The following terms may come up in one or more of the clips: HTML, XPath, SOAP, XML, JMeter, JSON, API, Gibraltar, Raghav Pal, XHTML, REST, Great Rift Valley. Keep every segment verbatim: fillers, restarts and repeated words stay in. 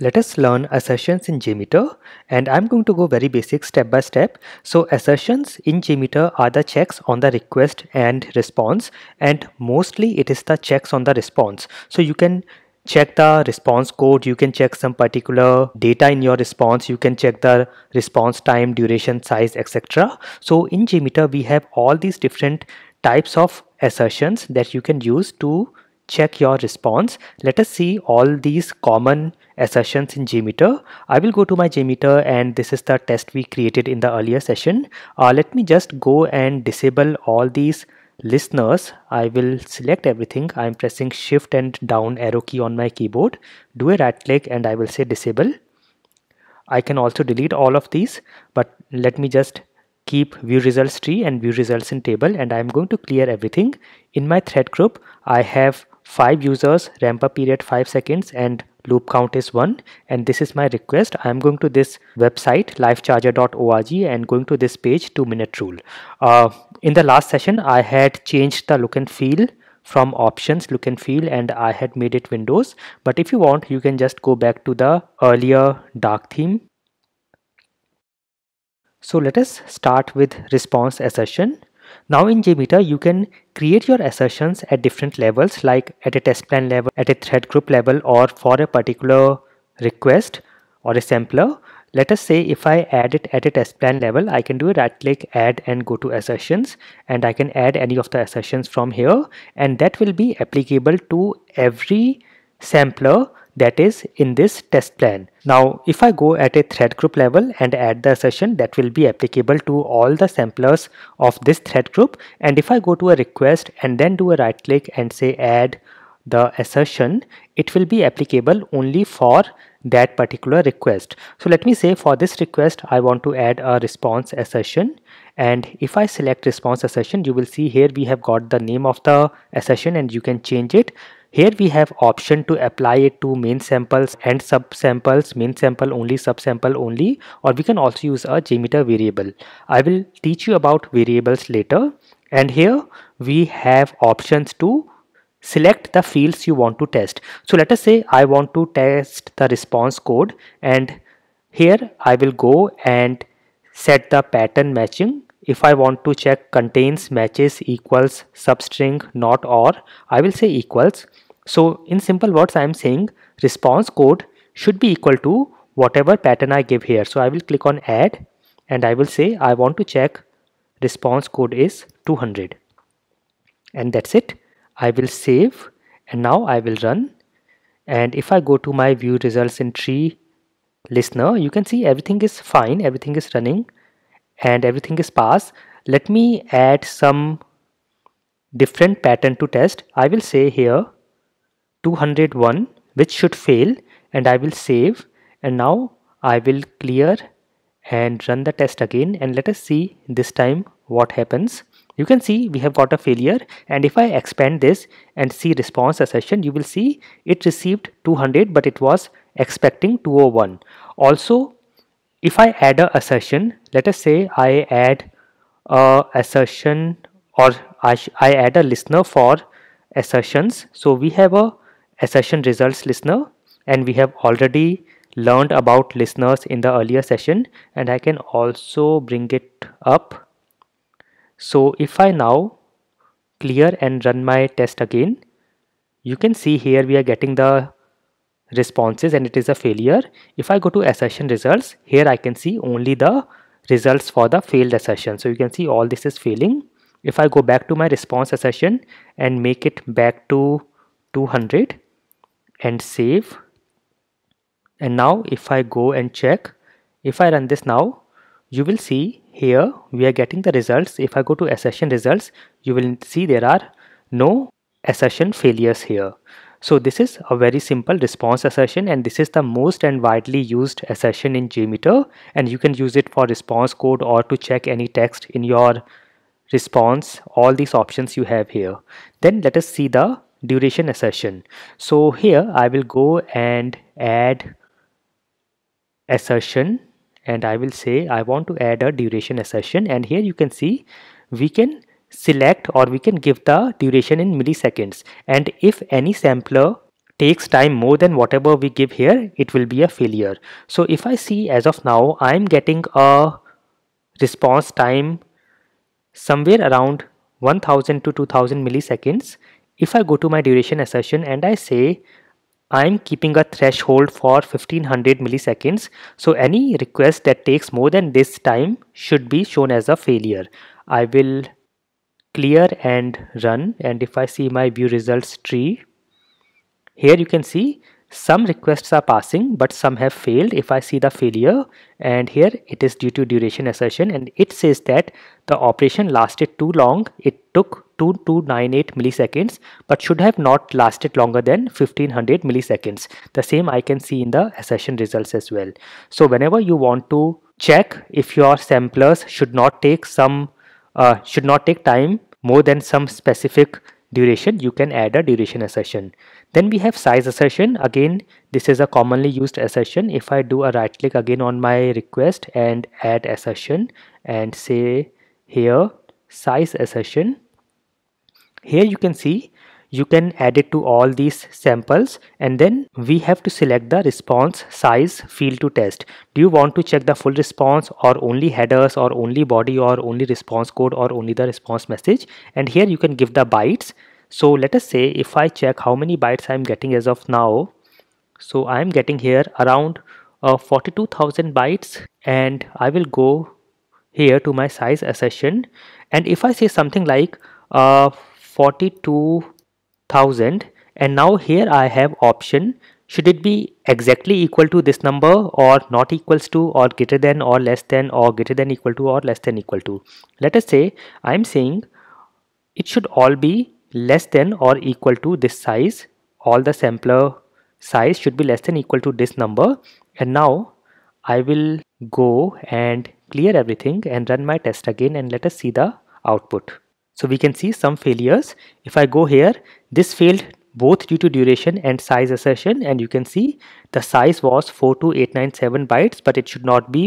Let us learn assertions in JMeter, and I'm going to go very basic step by step. So assertions in JMeter are the checks on the request and response, and mostly it is the checks on the response. So you can check the response code, you can check some particular data in your response, you can check the response time, duration, size, et cetera. So in JMeter we have all these different types of assertions that you can use to check your response. Let us see all these common assertions in JMeter. I will go to my JMeter, and this is the test we created in the earlier session. Uh, let me just go and disable all these listeners. I will select everything. I am pressing shift and down arrow key on my keyboard. Do a right click and I will say disable. I can also delete all of these, but let me just keep view results tree and view results in table, and I am going to clear everything. In my thread group I have five users, ramp up period five seconds and loop count is one, and this is my request. I am going to this website lifecharger dot org and going to this page two minute rule. Uh, in the last session I had changed the look and feel from options look and feel, and I had made it Windows, but if you want you can just go back to the earlier dark theme. So let us start with response assertion. Now in JMeter you can create your assertions at different levels, like at a test plan level, at a thread group level, or for a particular request or a sampler. Let us say if I add it at a test plan level, I can do a right click, add, and go to assertions, and I can add any of the assertions from here, and that will be applicable to every sampler that is in this test plan. Now if I go at a thread group level and add the assertion, that will be applicable to all the samplers of this thread group, and if I go to a request and then do a right click and say add the assertion, it will be applicable only for that particular request. So let me say for this request I want to add a response assertion, and if I select response assertion, you will see here we have got the name of the assertion and you can change it. Here we have option to apply it to main samples and sub-samples, main sample only, sub-sample only, or we can also use a JMeter variable. I will teach you about variables later, and here we have options to select the fields you want to test. So let us say I want to test the response code, and here I will go and set the pattern matching. If I want to check contains, matches, equals, substring, not, or, I will say equals. So in simple words I am saying response code should be equal to whatever pattern I give here. So I will click on add and I will say I want to check response code is two hundred, and that's it. I will save and now I will run, and if I go to my view results in tree listener, you can see everything is fine, everything is running and everything is passed. Let me add some different pattern to test. I will say here two hundred one, which should fail, and I will save, and now I will clear and run the test again, and let us see this time what happens. You can see we have got a failure, and if I expand this and see response assertion, you will see it received two hundred but it was expecting two oh one. Also, if I add a assertion, let us say I add a assertion, or I, I add a listener for assertions. So we have a assertion results listener, and we have already learned about listeners in the earlier session, and I can also bring it up. So if I now clear and run my test again, you can see here we are getting the responses and it is a failure. If I go to assertion results, here I can see only the results for the failed assertion. So you can see all this is failing. If I go back to my response assertion and make it back to two hundred and save, and now if I go and check, if I run this now, you will see here we are getting the results. If I go to assertion results, you will see there are no assertion failures here. So this is a very simple response assertion, and this is the most and widely used assertion in JMeter, and you can use it for response code or to check any text in your response. All these options you have here. Then let us see the duration assertion. So here I will go and add assertion, and I will say I want to add a duration assertion, and here you can see we can select or we can give the duration in milliseconds, and if any sampler takes time more than whatever we give here, it will be a failure. So if I see as of now, I'm getting a response time somewhere around one thousand to two thousand milliseconds. If I go to my duration assertion and I say I'm keeping a threshold for fifteen hundred milliseconds, so any request that takes more than this time should be shown as a failure. I will clear and run, and if I see my view results tree, here you can see some requests are passing but some have failed. If I see the failure, and here it is due to duration assertion, and it says that the operation lasted too long. It took two thousand two hundred ninety-eight milliseconds but should have not lasted longer than fifteen hundred milliseconds. The same I can see in the assertion results as well. So whenever you want to check if your samplers should not take some uh, should not take time more than some specific duration, you can add a duration assertion. Then we have size assertion. Again, this is a commonly used assertion. If I do a right click again on my request and add assertion and say here size assertion, here you can see you can add it to all these samples, and then we have to select the response size field to test. Do you want to check the full response or only headers or only body or only response code or only the response message? And here you can give the bytes. So let us say if I check how many bytes I'm getting as of now, so I'm getting here around uh, forty-two thousand bytes, and I will go here to my size assertion, and if I say something like uh, forty-two thousand, and now here I have option, should it be exactly equal to this number or not equals to or greater than or less than or greater than equal to or less than equal to. Let us say I'm saying it should all be less than or equal to this size, all the sampler size should be less than equal to this number, and now I will go and clear everything and run my test again, and let us see the output. So we can see some failures. If I go here, this failed both due to duration and size assertion, and you can see the size was four two eight nine seven bytes, but it should not be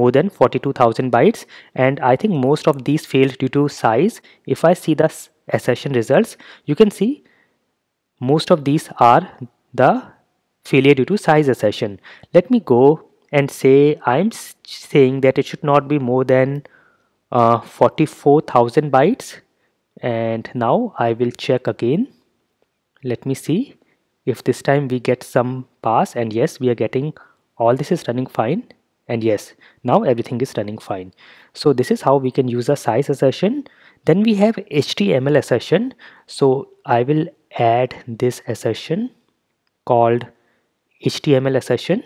more than forty-two thousand bytes, and I think most of these failed due to size. If I see the assertion results, you can see most of these are the failure due to size assertion. Let me go and say I'm saying that it should not be more than uh, forty-four thousand bytes. And now I will check again. Let me see if this time we get some pass, and yes, we are getting, all this is running fine, and yes, now everything is running fine. So this is how we can use a size assertion. Then we have H T M L assertion. So I will add this assertion called H T M L assertion.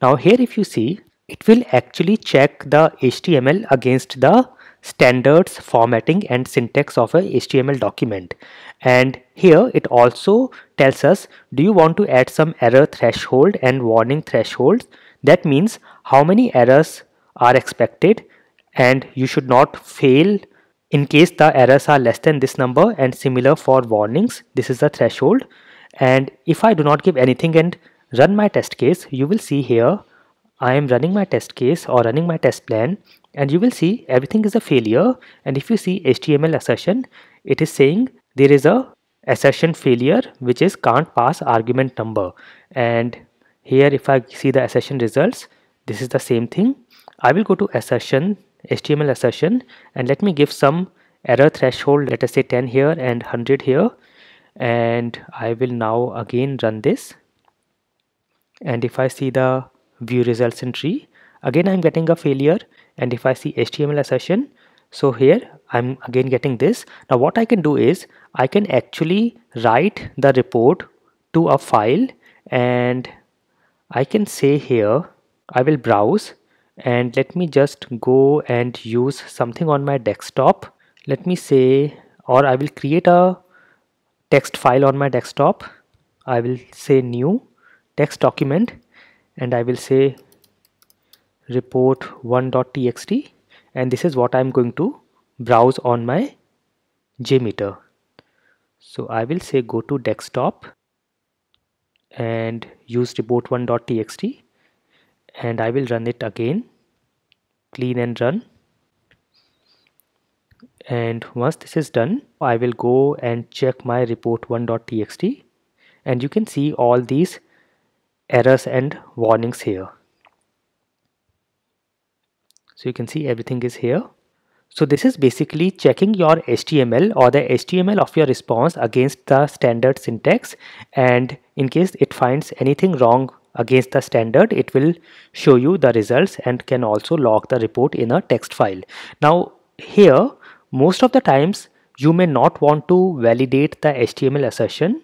Now here if you see, it will actually check the H T M L against the standards, formatting and syntax of a H T M L document, and here it also tells us, do you want to add some error threshold and warning thresholds? That means how many errors are expected, and you should not fail in case the errors are less than this number, and similar for warnings, this is the threshold. And if I do not give anything and run my test case, you will see here I am running my test case or running my test plan, and you will see everything is a failure. And if you see H T M L assertion, it is saying there is a assertion failure, which is can't pass argument number. And here if I see the assertion results, this is the same thing. I will go to assertion, H T M L assertion, and let me give some error threshold, let us say ten here and one hundred here, and I will now again run this, and if I see the view results in tree, again I'm getting a failure. And if I see H T M L assertion, so here I'm again getting this. Now what I can do is I can actually write the report to a file, and I can say here I will browse, and let me just go and use something on my desktop, let me say, or I will create a text file on my desktop. I will say new text document, and I will say report one dot t x t, and this is what I'm going to browse on my JMeter. So I will say go to desktop and use report one dot t x t, and I will run it again, clean and run, and once this is done I will go and check my report one dot t x t, and you can see all these errors and warnings here. So you can see everything is here. So this is basically checking your H T M L or the H T M L of your response against the standard syntax, and in case it finds anything wrong against the standard, it will show you the results and can also log the report in a text file. Now here, most of the times you may not want to validate the H T M L assertion.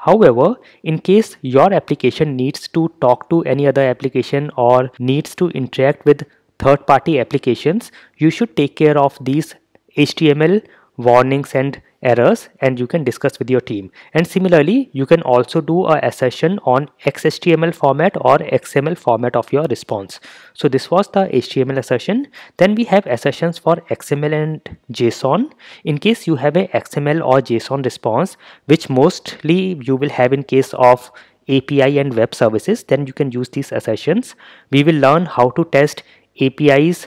However, in case your application needs to talk to any other application or needs to interact with third-party applications, you should take care of these H T M L warnings and errors, and you can discuss with your team. And similarly, you can also do a assertion on X H T M L format or X M L format of your response. So this was the H T M L assertion. Then we have assertions for X M L and JSON. In case you have a X M L or JSON response, which mostly you will have in case of A P I and web services, then you can use these assertions. We will learn how to test A P Is,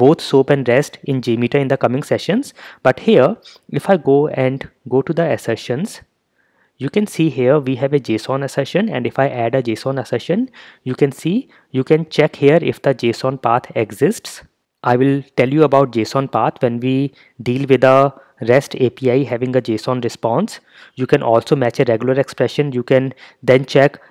both SOAP and REST, in JMeter in the coming sessions. But here, if I go and go to the assertions, you can see here we have a JSON assertion, and if I add a JSON assertion, you can see you can check here if the JSON path exists. I will tell you about JSON path when we deal with a REST A P I having a JSON response. You can also match a regular expression. You can then check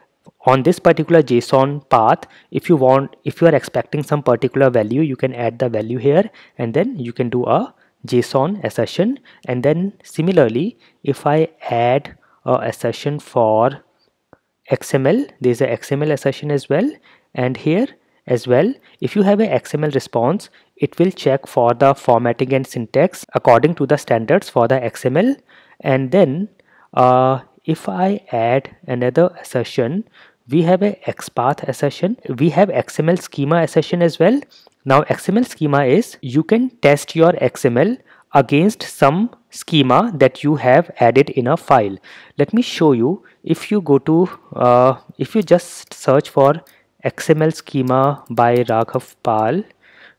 on this particular JSON path, if you want, if you are expecting some particular value, you can add the value here, and then you can do a JSON assertion. And then similarly, if I add a assertion for X M L, there is a X M L assertion as well, and here as well, if you have a X M L response, it will check for the formatting and syntax according to the standards for the X M L. And then uh, if I add another assertion, we have a XPath assertion, we have X M L schema assertion as well. Now X M L schema is, you can test your X M L against some schema that you have added in a file. Let me show you. If you go to, uh, if you just search for X M L schema by Raghav Pal,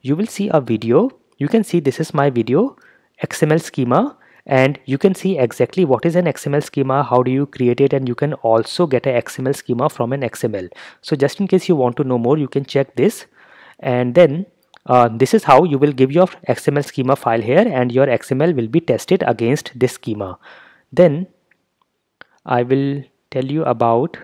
you will see a video. You can see this is my video, X M L schema. And you can see exactly what is an X M L schema, how do you create it, and you can also get an X M L schema from an X M L. So just in case you want to know more, you can check this. And then uh, this is how you will give your X M L schema file here, and your X M L will be tested against this schema. Then I will tell you about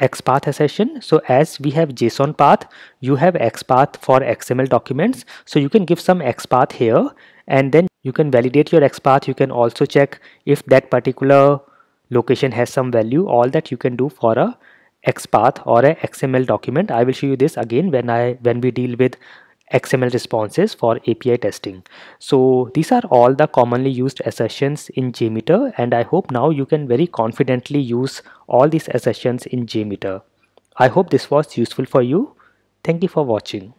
XPath assertion. So as we have JSON path, you have XPath for X M L documents. So you can give some XPath here, and then you can validate your XPath. You can also check if that particular location has some value. All that you can do for a XPath or a X M L document. I will show you this again when I when we deal with X M L responses for A P I testing. So these are all the commonly used assertions in JMeter, and I hope now you can very confidently use all these assertions in JMeter. I hope this was useful for you. Thank you for watching.